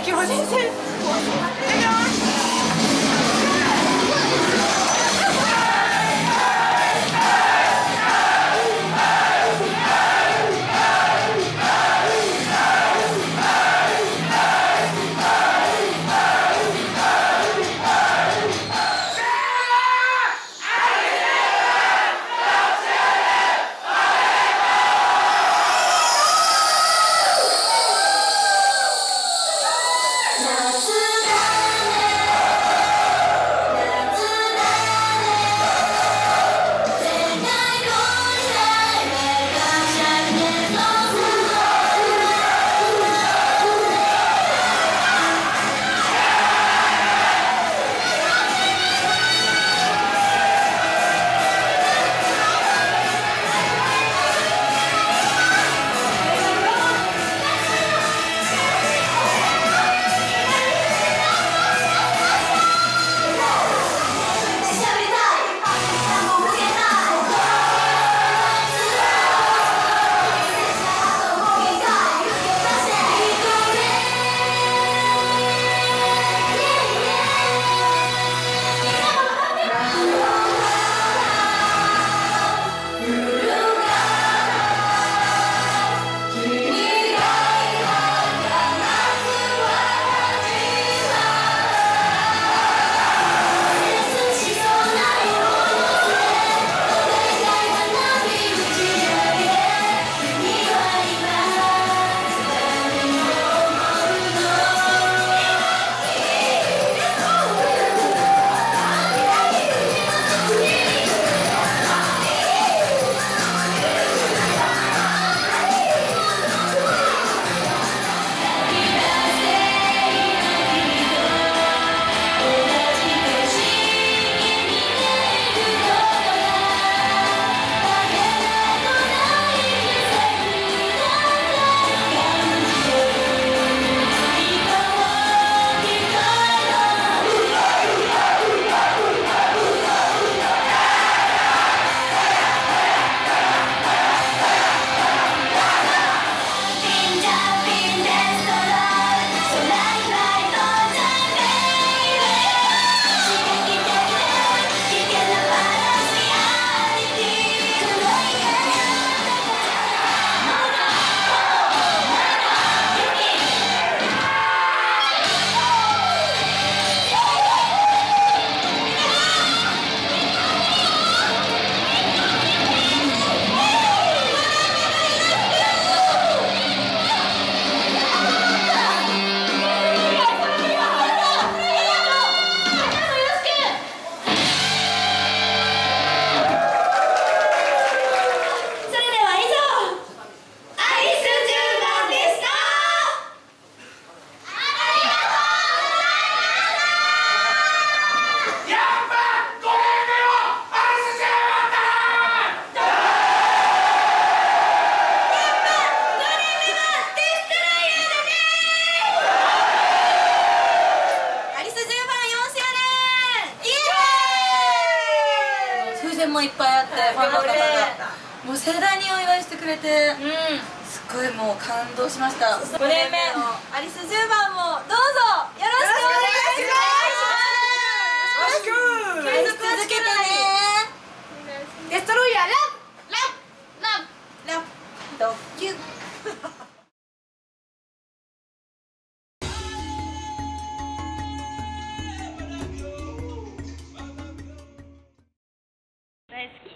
秋穂先生。もいっぱいあってファンの方がもう盛大にお祝いしてくれて、すっごいもう感動しました。5年目のアリス10番もどうぞよろしくお願いします。よろしく続けてね。デストロイヤーランランランランドキュン。大好き。